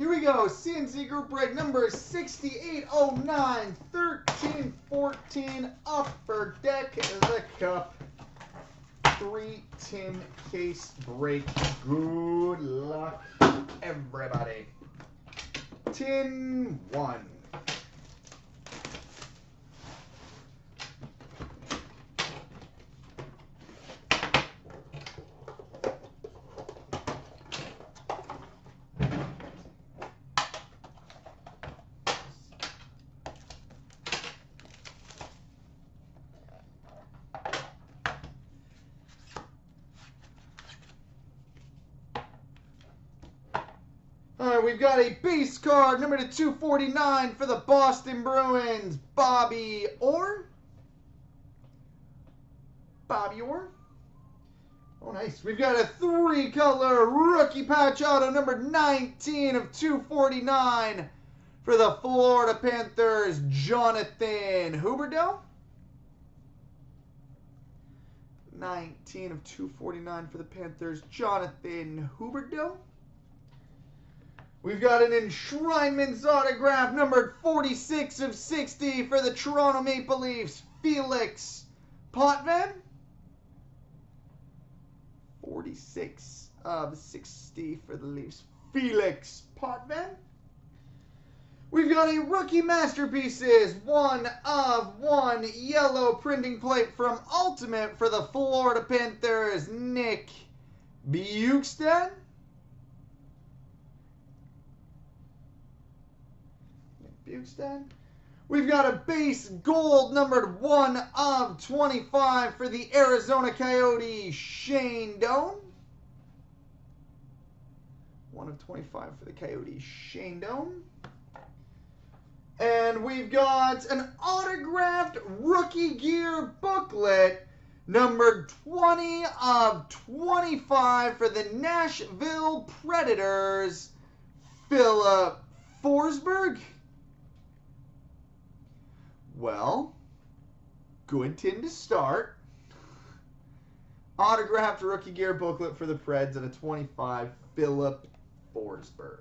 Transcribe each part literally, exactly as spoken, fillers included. Here we go, C N C Group Break number sixty-eight oh nine, thirteen fourteen, Upper Deck, The Cup, three tin case break. Good luck, everybody. Tin one. We've got a base card, number to two forty-nine for the Boston Bruins, Bobby Orr. Bobby Orr. Oh, nice. We've got a three-color rookie patch auto, number nineteen of two forty-nine for the Florida Panthers, Jonathan Huberdeau. nineteen of two forty-nine for the Panthers, Jonathan Huberdeau. We've got an Enshrinement's autograph, numbered forty-six of sixty for the Toronto Maple Leafs, Felix Potvin. forty-six of sixty for the Leafs, Felix Potvin. We've got a Rookie Masterpieces, one of one yellow printing plate from Ultimate for the Florida Panthers, Nick Bjugstad. We've got a base gold numbered one of twenty-five for the Arizona Coyotes, Shane Doan. one of twenty-five for the Coyotes, Shane Doan. And we've got an autographed rookie gear booklet numbered twenty of twenty-five for the Nashville Predators, Philip Forsberg. Well, good tin to start. Autographed rookie gear booklet for the Preds at a twenty-five, Philip Forsberg.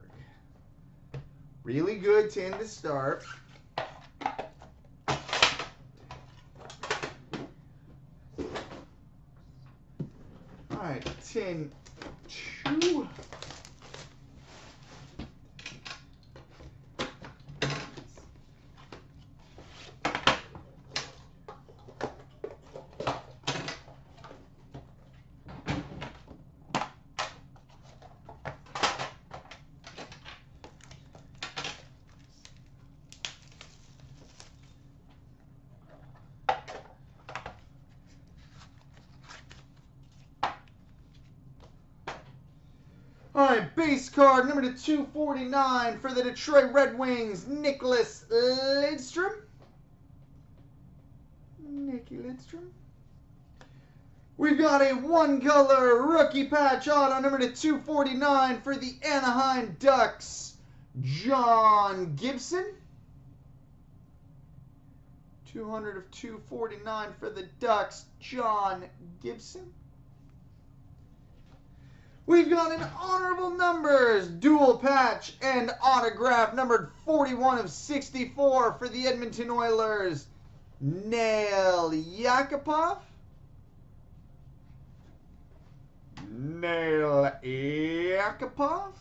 Really good tin to start. All right, tin two. Alright, base card number to two forty-nine for the Detroit Red Wings, Nicklas Lidström. Nicky Lidström. We've got a one-color rookie patch auto number to two forty-nine for the Anaheim Ducks, John Gibson. two hundred of two forty-nine for the Ducks, John Gibson. We've got an honorable numbers dual patch and autograph numbered forty-one of sixty-four for the Edmonton Oilers, Nail Yakupov. Nail Yakupov.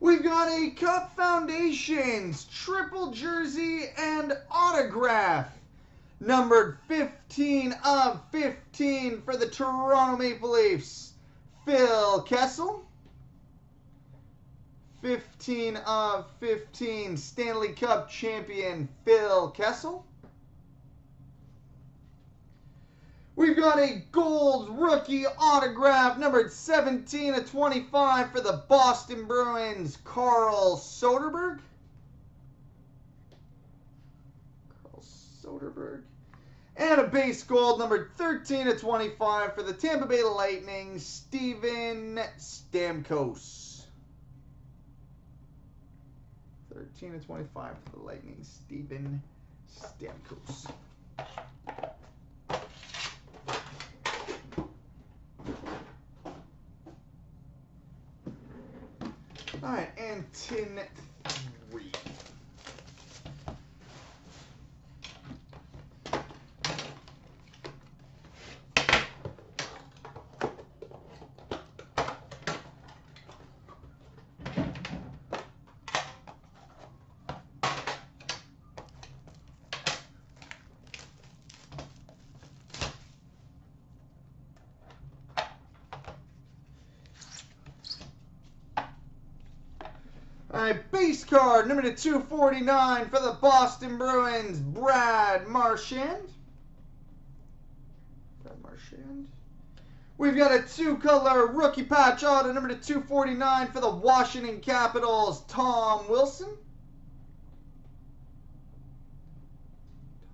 We've got a Cup Foundations triple jersey and autograph. Numbered fifteen of fifteen for the Toronto Maple Leafs, Phil Kessel. fifteen of fifteen Stanley Cup champion, Phil Kessel. We've got a gold rookie autograph, numbered seventeen of twenty-five for the Boston Bruins, Carl Soderberg. Soderberg. And a base gold number thirteen of twenty-five for the Tampa Bay Lightning, Steven Stamkos. thirteen of twenty-five for the Lightning, Steven Stamkos. All right, and tin three. Base card, number to two forty-nine for the Boston Bruins, Brad Marchand. Brad Marchand. We've got a two-color rookie patch auto, number to two forty-nine for the Washington Capitals, Tom Wilson.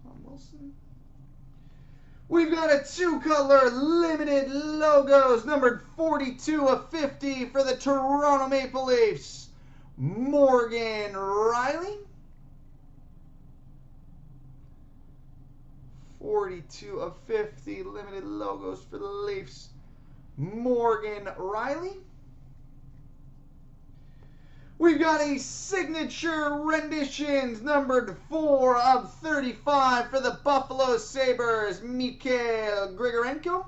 Tom Wilson. We've got a two-color limited logos, numbered forty-two of fifty for the Toronto Maple Leafs, Morgan Riley. forty-two of fifty limited logos for the Leafs, Morgan Riley. We've got a signature renditions numbered four of thirty-five for the Buffalo Sabres, Mikael Grigorenko.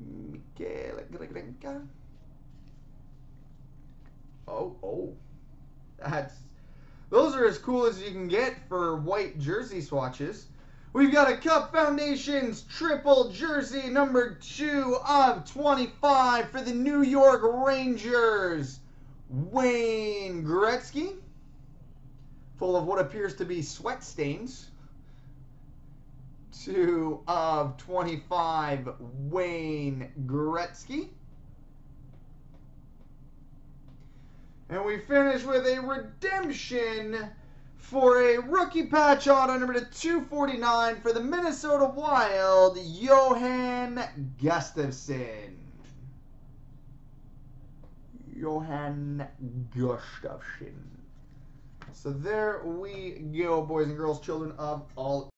Mikael Grigorenko. Oh, oh, that's, those are as cool as you can get for white jersey swatches. We've got a Cup Foundations triple jersey, number two of twenty-five for the New York Rangers, Wayne Gretzky. Full of what appears to be sweat stains. two of twenty-five, Wayne Gretzky. And we finish with a redemption for a rookie patch auto, number to two forty-nine for the Minnesota Wild, Johan Gustafsson. Johan Gustafsson. So there we go, boys and girls, children of all